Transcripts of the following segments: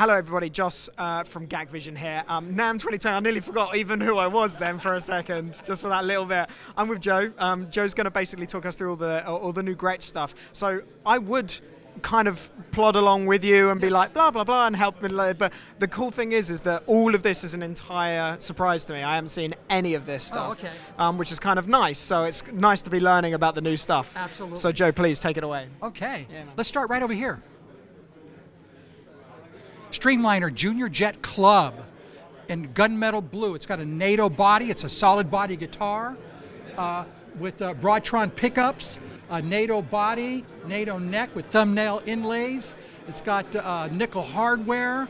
Hello everybody, Joss from Gag Vision here. NAMM 2020, I nearly forgot even who I was then for a second, just for that little bit. I'm with Joe. Joe's going to basically talk us through all the new Gretsch stuff. So I would kind of plod along with you and be like blah blah blah and help me later. But the cool thing is that all of this is an entire surprise to me. I haven't seen any of this stuff, oh, okay. Which is kind of nice. So it's nice to be learning about the new stuff. Absolutely. So Joe, please take it away. Okay. Yeah, no. Let's start right over here. Streamliner Junior Jet Club in gunmetal blue. It's got a NATO body. It's a solid body guitar with Broadtron pickups, a NATO body, NATO neck with thumbnail inlays. It's got nickel hardware.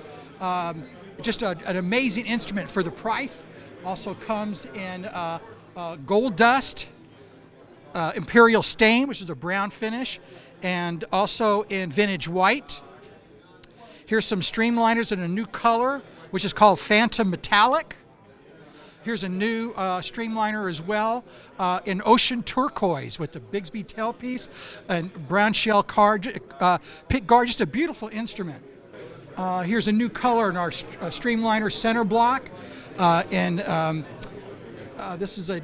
Just an amazing instrument for the price. Also comes in gold dust, imperial stain, which is a brown finish, and also in vintage white. Here's some streamliners in a new color, which is called Phantom Metallic. Here's a new streamliner as well in ocean turquoise with the Bigsby tailpiece and brown shell pick guard, just a beautiful instrument. Here's a new color in our streamliner center block. This is an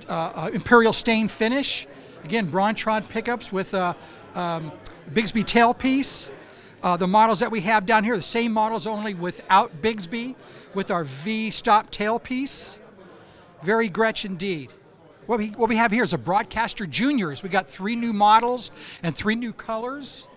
imperial stain finish. Again, Broadtron pickups with Bigsby tailpiece. The models that we have down here, the same models only without Bigsby, with our V-stop tailpiece. Very Gretsch indeed. What we have here is a Broadcaster Junior. We got 3 new models and 3 new colors.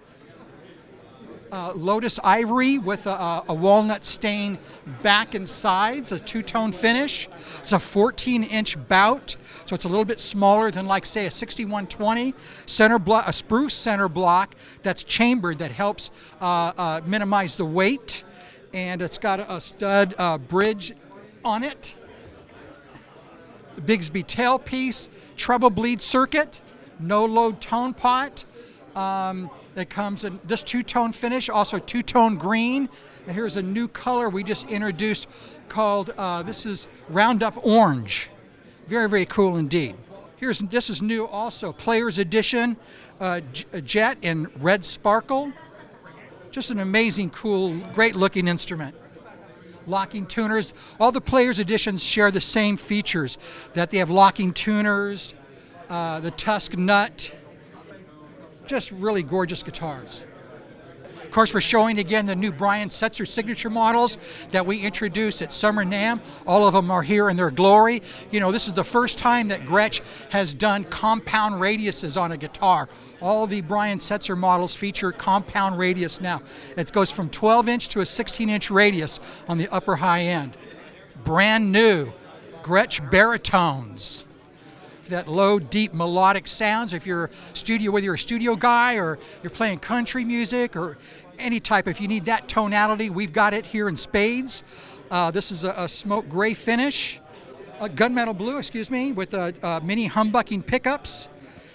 Lotus Ivory with a walnut stain back and sides, a 2-tone finish. It's a 14-inch bout, so it's a little bit smaller than, like, say, a 6120 center block, a spruce center block that's chambered that helps minimize the weight, and it's got a stud bridge on it. The Bigsby tailpiece, treble bleed circuit, no load tone pot. That comes in this 2-tone finish, also 2-tone green, and here's a new color we just introduced called this is Roundup Orange. Very, very cool indeed. This is new also, Players Edition Jet in red sparkle. Just an amazing, cool, great-looking instrument. Locking tuners. All the Players Editions share the same features, that they have locking tuners, the tusk nut. Just really gorgeous guitars. Of course, we're showing again the new Brian Setzer signature models that we introduced at Summer NAMM. All of them are here in their glory. You know, this is the first time that Gretsch has done compound radiuses on a guitar. All the Brian Setzer models feature compound radius now. It goes from 12-inch to a 16-inch radius on the upper high end. Brand new Gretsch baritones. That low, deep, melodic sounds. If you're whether you're a studio guy or you're playing country music or any type, if you need that tonality, we've got it here in spades. This is a smoke gray finish, a gunmetal blue, excuse me, with mini humbucking pickups,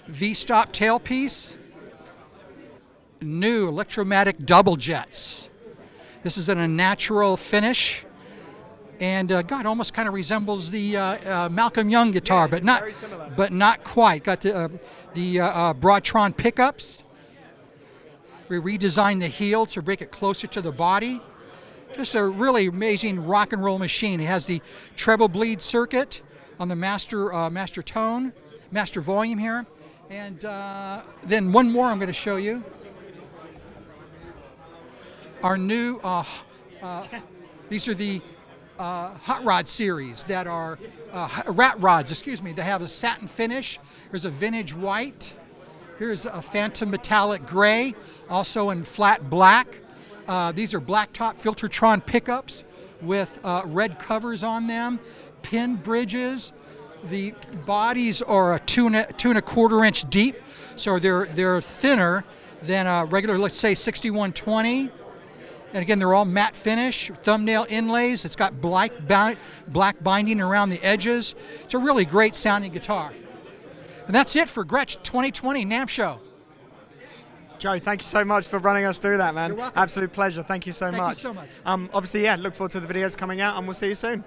V-stop tailpiece, new electromatic double jets. This is in a natural finish. And God, almost kind of resembles the Malcolm Young guitar, yeah, but not quite. Got the Broadtron pickups. We redesigned the heel to bring it closer to the body. Just a really amazing rock and roll machine. It has the treble bleed circuit on the master volume here, and then one more I'm going to show you. Our new these are the hot rod series that are rat rods, excuse me. They have a satin finish. Here's a vintage white. Here's a Phantom Metallic gray, also in flat black. These are blacktop Filtertron pickups with red covers on them, pin bridges. The bodies are a 2¼ inch deep, so they're thinner than a regular, let's say, 6120. And again, they're all matte finish, thumbnail inlays. It's got black binding around the edges. It's a really great sounding guitar. And that's it for Gretsch 2020 NAMM Show. Joe, thank you so much for running us through that, man. You're welcome. Absolute pleasure. Thank you so much. Obviously, yeah, look forward to the videos coming out, and we'll see you soon.